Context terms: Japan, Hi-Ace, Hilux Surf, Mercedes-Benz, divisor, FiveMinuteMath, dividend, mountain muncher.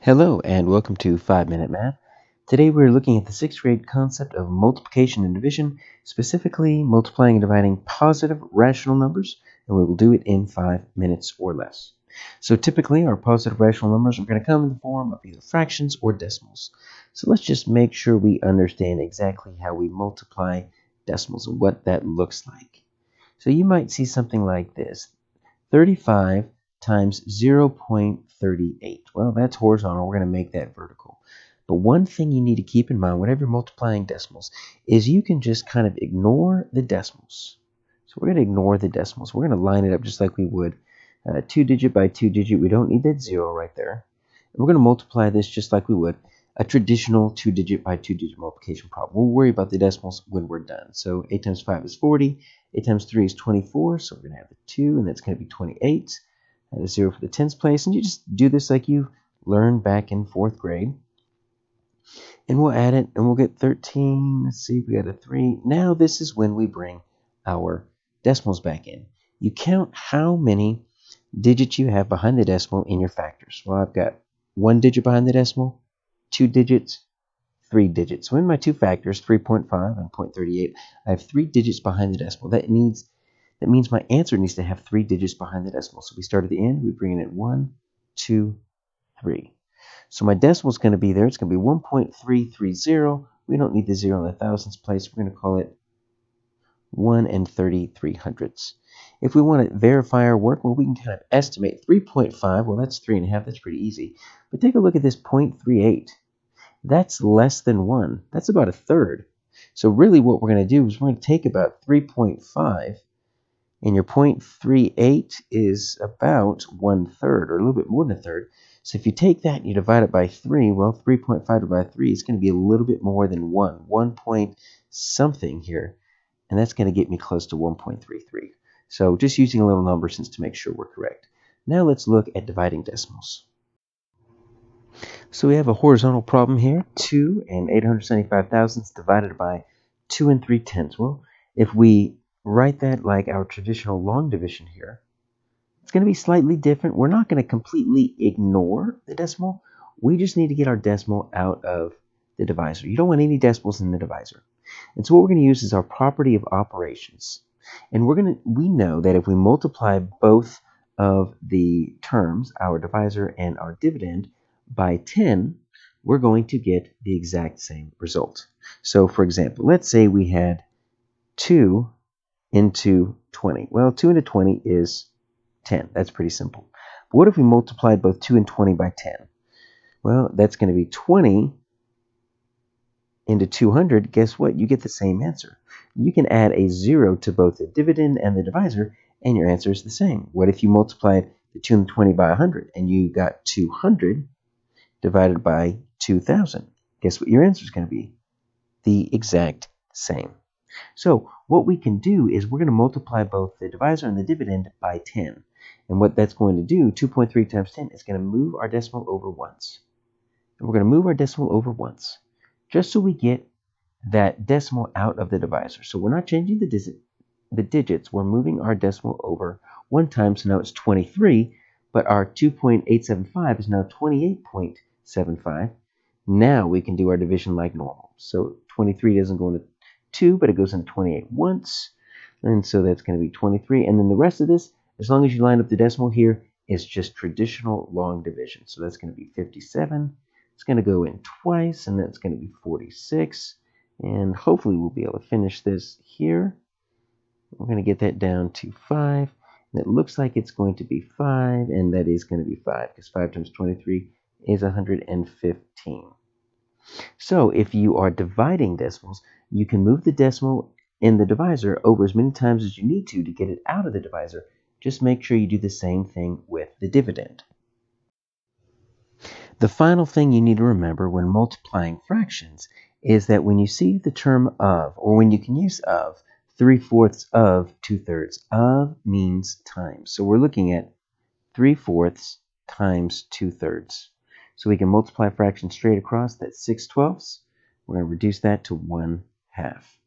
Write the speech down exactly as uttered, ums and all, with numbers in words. Hello and welcome to five minute math. Today we're looking at the sixth grade concept of multiplication and division, specifically multiplying and dividing positive rational numbers, and we will do it in five minutes or less. So typically our positive rational numbers are going to come in the form of either fractions or decimals. So let's just make sure we understand exactly how we multiply decimals and what that looks like. So you might see something like this, thirty-five times zero point three eight. Well, that's horizontal. We're going to make that vertical. But one thing you need to keep in mind whenever you're multiplying decimals is you can just kind of ignore the decimals. So we're going to ignore the decimals. We're going to line it up just like we would uh, two digit by two digit. We don't need that zero right there. And we're going to multiply this just like we would a traditional two digit by two digit multiplication problem. We'll worry about the decimals when we're done. So eight times five is forty. eight times three is twenty-four. So we're going to have the two, and that's going to be twenty-eight. And a zero for the tens place, and you just do this like you learned back in fourth grade. And we'll add it, and we'll get thirteen. Let's see, we got a three. Now this is when we bring our decimals back in. You count how many digits you have behind the decimal in your factors. Well, I've got one digit behind the decimal, two digits, three digits. So in my two factors, three point five and zero point three eight, I have three digits behind the decimal. That needs That means my answer needs to have three digits behind the decimal. So we start at the end, we bring in at one, two, three. So my decimal is going to be there. It's going to be one point three three zero. We don't need the zero in the thousands place. We're going to call it one and thirty-three hundredths. If we want to verify our work, well, we can kind of estimate three point five. Well, that's three and a half. That's pretty easy. But take a look at this zero point three eight. That's less than one. That's about a third. So really what we're going to do is we're going to take about three point five. And your zero point three eight is about one-third, or a little bit more than a third. So if you take that and you divide it by three, well, three point five divided by three is going to be a little bit more than one, one point something here. And that's going to get me close to one point three three. So just using a little number sense to make sure we're correct. Now let's look at dividing decimals. So we have a horizontal problem here, two and eight hundred seventy-five thousandths divided by two and three tenths. Well, if we write that like our traditional long division here, it's going to be slightly different. We're not going to completely ignore the decimal. We just need to get our decimal out of the divisor. You don't want any decimals in the divisor. And so what we're going to use is our property of operations. And we're going to, we know that if we multiply both of the terms, our divisor and our dividend, by ten, we're going to get the exact same result. So for example, let's say we had two into twenty. Well, two into twenty is ten. That's pretty simple. But what if we multiplied both two and twenty by ten? Well, that's going to be twenty into two hundred. Guess what? You get the same answer. You can add a zero to both the dividend and the divisor, and your answer is the same. What if you multiplied the two and twenty by one hundred, and you got two hundred divided by two thousand? Guess what your answer is going to be? The exact same. So what we can do is we're going to multiply both the divisor and the dividend by ten. And what that's going to do, two point three times ten, is going to move our decimal over once. And we're going to move our decimal over once, just so we get that decimal out of the divisor. So we're not changing the, digit, the digits. We're moving our decimal over one time, so now it's twenty-three. But our two point eight seven five is now twenty-eight point seven five. Now we can do our division like normal. So twenty-three doesn't go into two, but it goes into twenty-eight once, and so that's going to be twenty-three. And then the rest of this, as long as you line up the decimal here, is just traditional long division. So that's going to be fifty-seven. It's going to go in twice, and that's going to be forty-six. And hopefully we'll be able to finish this here. We're going to get that down to five, and it looks like it's going to be five, and that is going to be five, because five times twenty-three is one hundred fifteen. So if you are dividing decimals, you can move the decimal in the divisor over as many times as you need to to get it out of the divisor. Just make sure you do the same thing with the dividend. The final thing you need to remember when multiplying fractions is that when you see the term of, or when you can use of, three-fourths of, two-thirds. Of means times. So we're looking at three-fourths times two-thirds. So we can multiply fractions straight across. That's six twelfths. We're going to reduce that to one half.